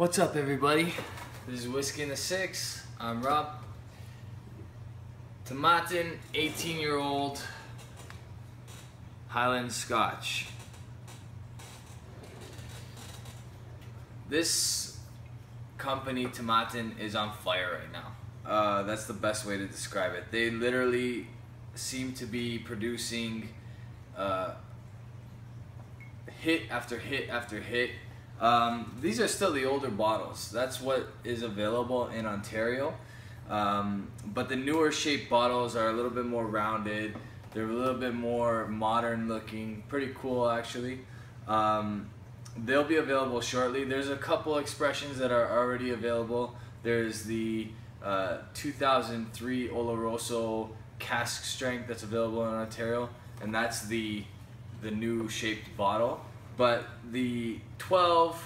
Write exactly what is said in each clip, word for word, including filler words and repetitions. What's up, everybody? This is Whisky in the six. I'm Rob. Tomatin, eighteen year old Highland Scotch. This company, Tomatin, is on fire right now. Uh, that's the best way to describe it. They literally seem to be producing uh, hit after hit after hit. Um, these are still the older bottles. That's what is available in Ontario. Um, but the newer shaped bottles are a little bit more rounded. They're a little bit more modern looking. Pretty cool, actually. Um, they'll be available shortly. There's a couple expressions that are already available. There's the uh, two thousand three Oloroso cask strength that's available in Ontario. And that's the, the new shaped bottle. But the twelve,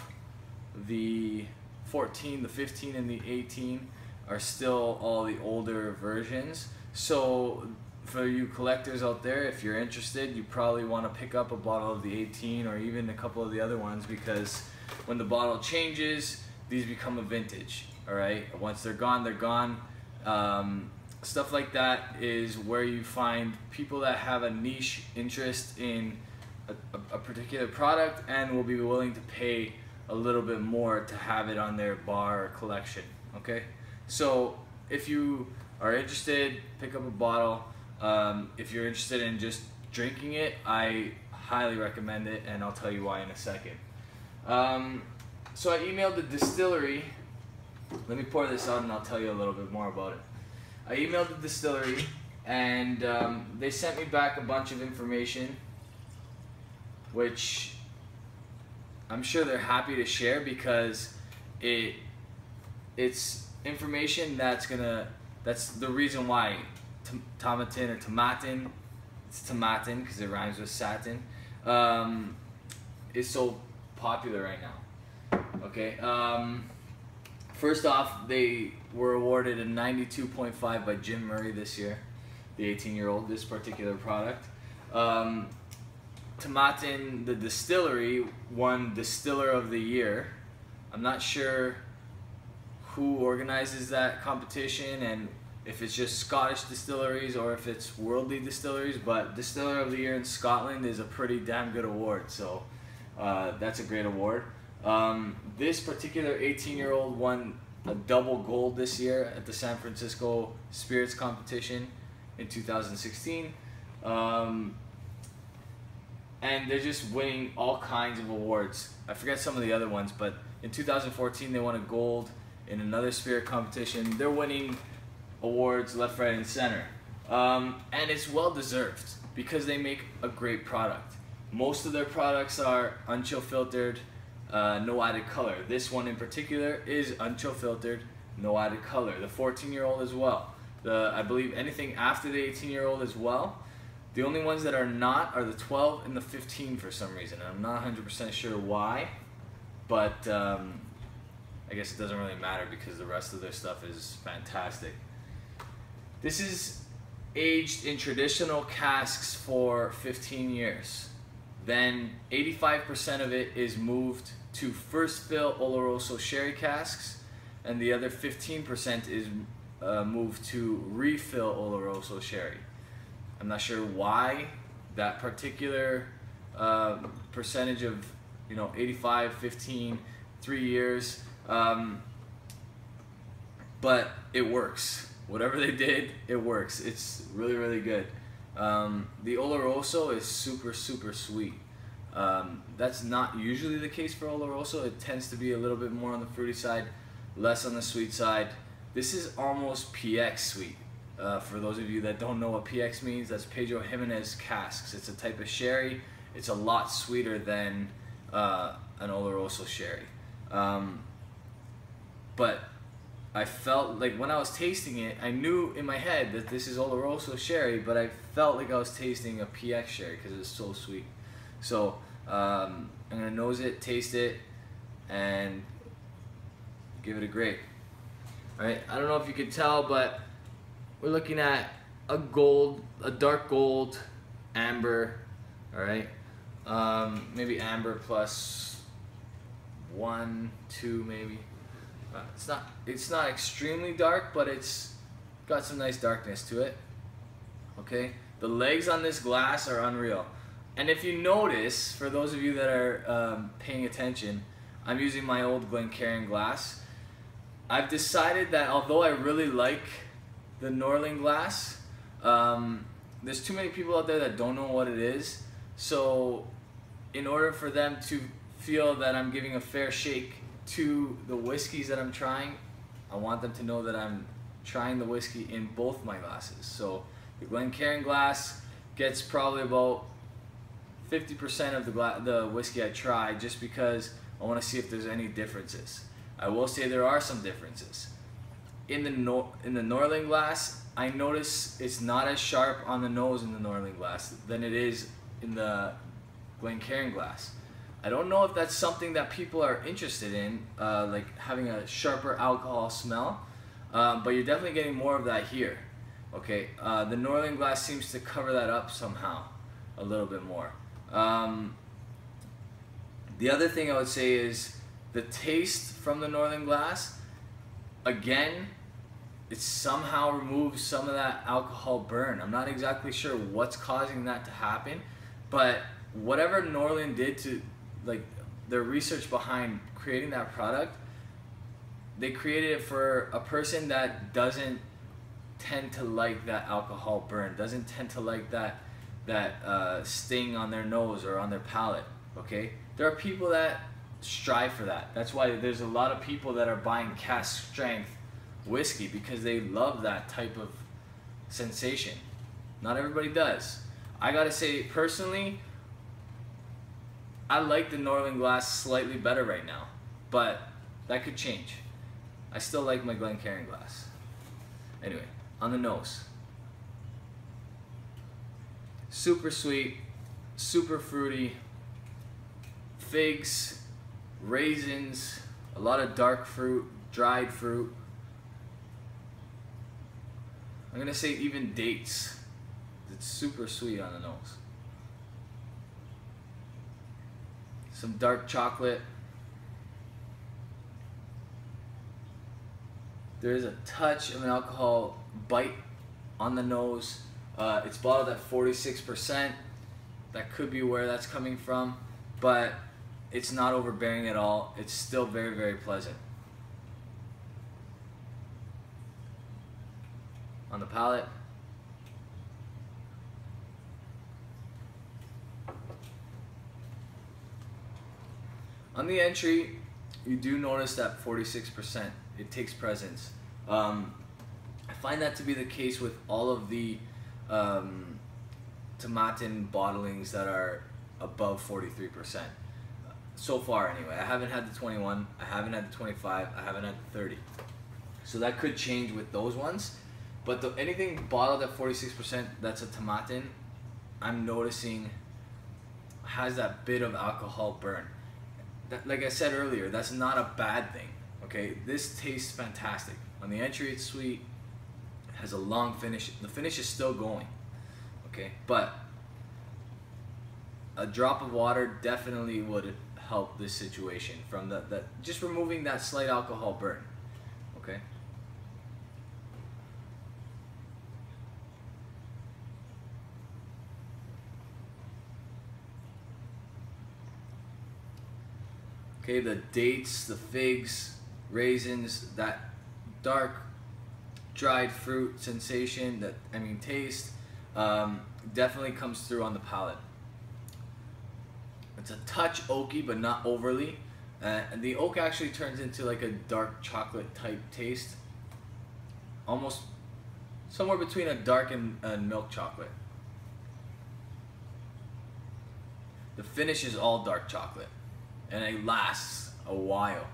the fourteen, the fifteen, and the eighteen are still all the older versions. So for you collectors out there, if you're interested, you probably want to pick up a bottle of the eighteen or even a couple of the other ones, because when the bottle changes, these become a vintage, all right? Once they're gone, they're gone. Um, stuff like that is where you find people that have a niche interest in A, a particular product and will be willing to pay a little bit more to have it on their bar or collection. Okay, so if you are interested, pick up a bottle. Um, if you're interested in just drinking it, I highly recommend it, and I'll tell you why in a second. Um, so I emailed the distillery. Let me pour this out and I'll tell you a little bit more about it. I emailed the distillery and um, they sent me back a bunch of information, which I'm sure they're happy to share, because it it's information that's gonna that's the reason why Tomatin or Tomatin, it's Tomatin because it rhymes with satin, um, is so popular right now. Okay, um, first off, they were awarded a ninety-two point five by Jim Murray this year, the eighteen year old, this particular product. Um, Tomatin, the distillery, won Distiller of the Year. I'm not sure who organizes that competition and if it's just Scottish distilleries or if it's worldly distilleries, but Distiller of the Year in Scotland is a pretty damn good award, so uh, that's a great award. Um, this particular eighteen year old won a double gold this year at the San Francisco Spirits Competition in two thousand sixteen. Um, And they're just winning all kinds of awards. I forget some of the other ones, but in two thousand fourteen they won a gold in another spirit competition. They're winning awards left, right, and center. Um, and it's well deserved because they make a great product. Most of their products are unchill filtered, uh, no added color. This one in particular is unchill filtered, no added color. The fourteen year old as well. The, I believe anything after the eighteen year old as well. The only ones that are not are the twelve and the fifteen for some reason. I'm not one hundred percent sure why, but um, I guess it doesn't really matter because the rest of their stuff is fantastic. This is aged in traditional casks for fifteen years. Then eighty-five percent of it is moved to first fill Oloroso Sherry casks, and the other fifteen percent is uh, moved to refill Oloroso Sherry. I'm not sure why that particular uh, percentage of, you know, eighty-five, fifteen, three years, um, but it works. Whatever they did, it works. It's really, really good. Um, the Oloroso is super, super sweet. Um, that's not usually the case for Oloroso. It tends to be a little bit more on the fruity side, less on the sweet side. This is almost P X sweet. Uh, for those of you that don't know what P X means, that's Pedro Jimenez casks. It's a type of sherry. It's a lot sweeter than uh, an Oloroso sherry. Um, but I felt like when I was tasting it, I knew in my head that this is Oloroso sherry, but I felt like I was tasting a P X sherry because it's so sweet. So um, I'm going to nose it, taste it, and give it a grape. All right, I don't know if you could tell, but we're looking at a gold, a dark gold, amber, all right? Um, maybe amber plus one, two maybe. Uh, it's not it's not extremely dark, but it's got some nice darkness to it. Okay, the legs on this glass are unreal. And if you notice, for those of you that are um, paying attention, I'm using my old Glencairn glass. I've decided that although I really like the Norling glass, um, there's too many people out there that don't know what it is. So in order for them to feel that I'm giving a fair shake to the whiskeys that I'm trying, I want them to know that I'm trying the whiskey in both my glasses. So the Glencairn glass gets probably about fifty percent of the, gla the whiskey I try, just because I want to see if there's any differences. I will say there are some differences. In the, no in the Norling glass, I notice it's not as sharp on the nose in the Norling glass than it is in the Glencairn glass. I don't know if that's something that people are interested in, uh, like having a sharper alcohol smell, um, but you're definitely getting more of that here. Okay, uh, the Norling glass seems to cover that up somehow a little bit more. Um, the other thing I would say is the taste from the Norling glass, again, it somehow removes some of that alcohol burn. I'm not exactly sure what's causing that to happen, but whatever Norling did to, like, their research behind creating that product, they created it for a person that doesn't tend to like that alcohol burn, doesn't tend to like that that uh, sting on their nose or on their palate. Okay, there are people that strive for that. That's why there's a lot of people that are buying cask strength whiskey, because they love that type of sensation. Not everybody does. I gotta say, personally, I like the Norling glass slightly better right now, but that could change. I still like my Glencairn glass. Anyway, on the nose, super sweet, super fruity, figs, raisins, a lot of dark fruit, dried fruit. I'm gonna say even dates. It's super sweet on the nose. Some dark chocolate. There is a touch of an alcohol bite on the nose. Uh, it's bottled at forty-six percent. That could be where that's coming from, but it's not overbearing at all. It's still very, very pleasant. On the palate, on the entry, you do notice that forty-six percent, it takes presence. Um, I find that to be the case with all of the um, Tomatin bottlings that are above forty-three percent. So far anyway, I haven't had the twenty-one, I haven't had the twenty-five, I haven't had the thirty. So that could change with those ones, but the, anything bottled at forty-six percent that's a Tomatin, I'm noticing has that bit of alcohol burn. Like I said earlier, that's not a bad thing. Okay, this tastes fantastic. On the entry, it's sweet, it has a long finish. The finish is still going. Okay, but a drop of water definitely would help this situation from the, the just removing that slight alcohol burn. Okay, Okay, the dates, the figs, raisins, that dark dried fruit sensation, that, I mean, taste, um, definitely comes through on the palate. It's a touch oaky, but not overly. Uh, and the oak actually turns into like a dark chocolate type taste, almost somewhere between a dark and, and milk chocolate. The finish is all dark chocolate, and it lasts a while.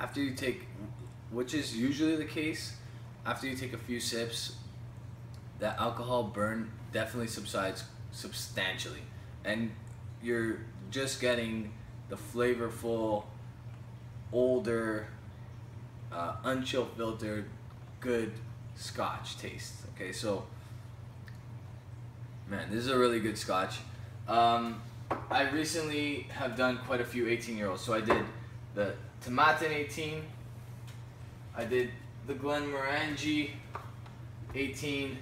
After you take, which is usually the case, after you take a few sips, that alcohol burn definitely subsides substantially, and you're just getting the flavorful, older, Uh, unchill filtered, good Scotch taste. Okay, so man, this is a really good Scotch. Um, I recently have done quite a few eighteen year olds. So I did the Tomatin eighteen, I did the Glenmorangie eighteen,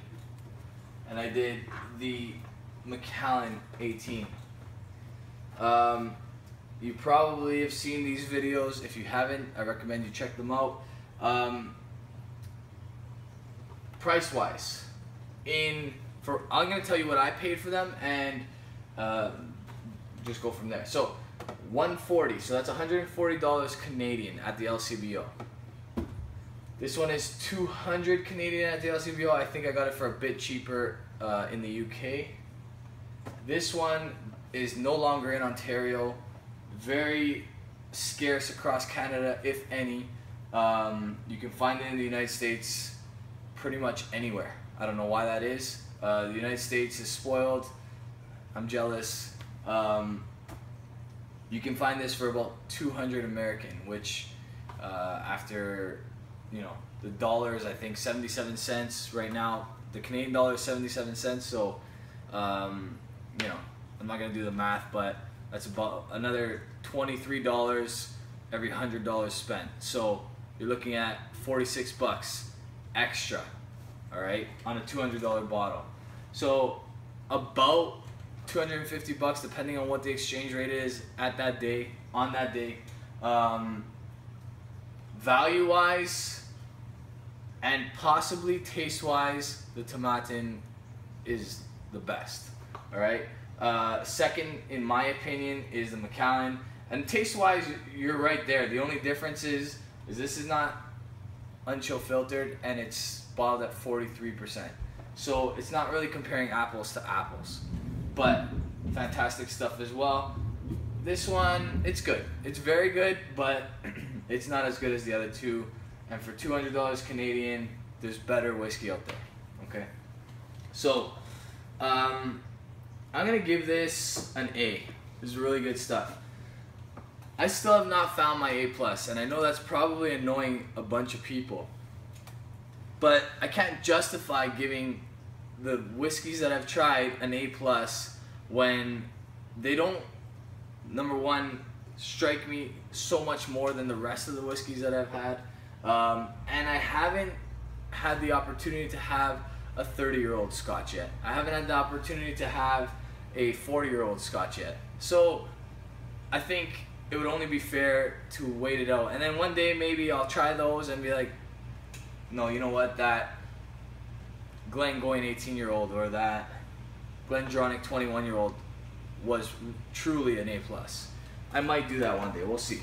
and I did the Macallan eighteen. Um, you probably have seen these videos. If you haven't, I recommend you check them out. Um, price wise, in for I'm gonna tell you what I paid for them and uh, just go from there. So one forty, so that's one hundred forty dollars Canadian at the L C B O. This one is two hundred Canadian at the L C B O. I think I got it for a bit cheaper uh, in the U K. This one is no longer in Ontario. Very scarce across Canada, if any. Um, you can find it in the United States pretty much anywhere. I don't know why that is. Uh, the United States is spoiled. I'm jealous. Um, you can find this for about two hundred American, which uh, after, you know, the dollar is I think seventy-seven cents right now. The Canadian dollar is seventy-seven cents, so um, you know, I'm not gonna do the math, but that's about another twenty-three dollars every one hundred dollars spent. So you're looking at forty-six bucks extra, all right, on a two hundred dollar bottle. So about two hundred fifty bucks, depending on what the exchange rate is at that day, on that day. Um, value-wise and possibly taste-wise, the Tomatin is the best, all right? Uh, second, in my opinion, is the Macallan. And taste-wise, you're right there. The only difference is, is this is not unchill filtered and it's bottled at forty-three percent. So it's not really comparing apples to apples, but fantastic stuff as well. This one, it's good. It's very good, but it's not as good as the other two. And for two hundred dollars Canadian, there's better whiskey out there, okay? So, um, I'm gonna give this an A. This is really good stuff. I still have not found my A plus, and I know that's probably annoying a bunch of people, but I can't justify giving the whiskeys that I've tried an A plus when they don't, number one, strike me so much more than the rest of the whiskeys that I've had, um, and I haven't had the opportunity to have a thirty year old Scotch yet. I haven't had the opportunity to have a forty year old Scotch yet. So I think it would only be fair to wait it out. And then one day maybe I'll try those and be like, no, you know what, that Glengoyne eighteen year old or that GlenDronach twenty-one year old was truly an A plus. I might do that one day, we'll see.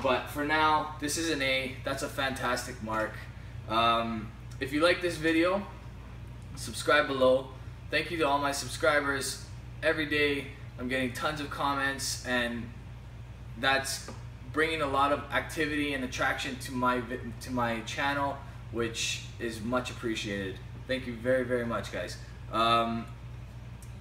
But for now, this is an A. That's a fantastic mark. Um, if you like this video, subscribe below. Thank you to all my subscribers. Every day I'm getting tons of comments, and that's bringing a lot of activity and attraction to my to my channel, which is much appreciated. Thank you very very much, guys. Um,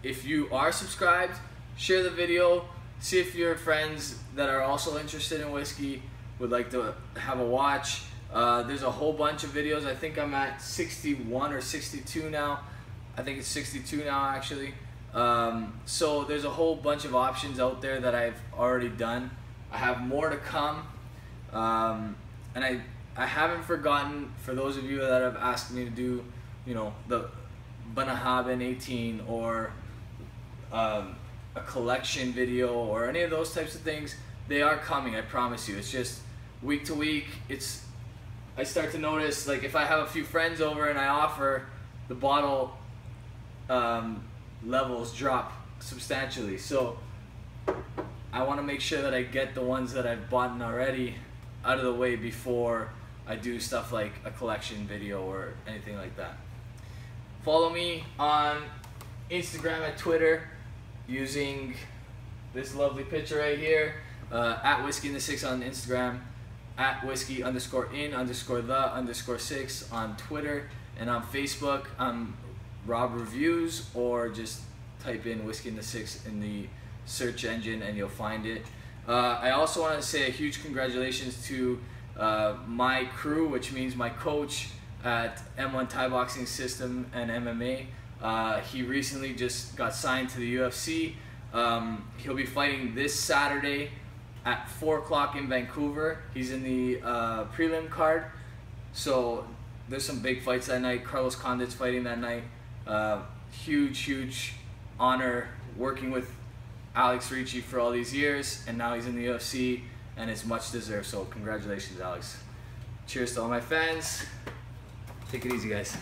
if you are subscribed, share the video, see if your friends that are also interested in whiskey would like to have a watch. Uh, there's a whole bunch of videos. I think I'm at sixty-one or sixty-two now. I think it's sixty-two now actually. Um, so there's a whole bunch of options out there that I've already done. I have more to come. Um, and I, I haven't forgotten, for those of you that have asked me to do, you know, the Banahaben eighteen or um, a collection video or any of those types of things. They are coming, I promise you. It's just week to week. It's I start to notice, like, if I have a few friends over and I offer, the bottle um, levels drop substantially. So I want to make sure that I get the ones that I've bought already out of the way before I do stuff like a collection video or anything like that. Follow me on Instagram and Twitter using this lovely picture right here, uh, at Whisky in the six on Instagram, at whiskey underscore in underscore the underscore six on Twitter, and on Facebook I'm Rob Reviews, or just type in Whiskey in the six in the search engine and you'll find it. Uh, I also want to say a huge congratulations to uh, my crew, which means my coach at M one Thai Boxing System and M M A. Uh, he recently just got signed to the U F C. Um, he'll be fighting this Saturday at four o'clock in Vancouver. He's in the uh, prelim card. So there's some big fights that night. Carlos Condit's fighting that night. Uh, huge, huge honor working with Alex Ricci for all these years, and now he's in the U F C, and it's much deserved. So congratulations, Alex. Cheers to all my fans. Take it easy, guys.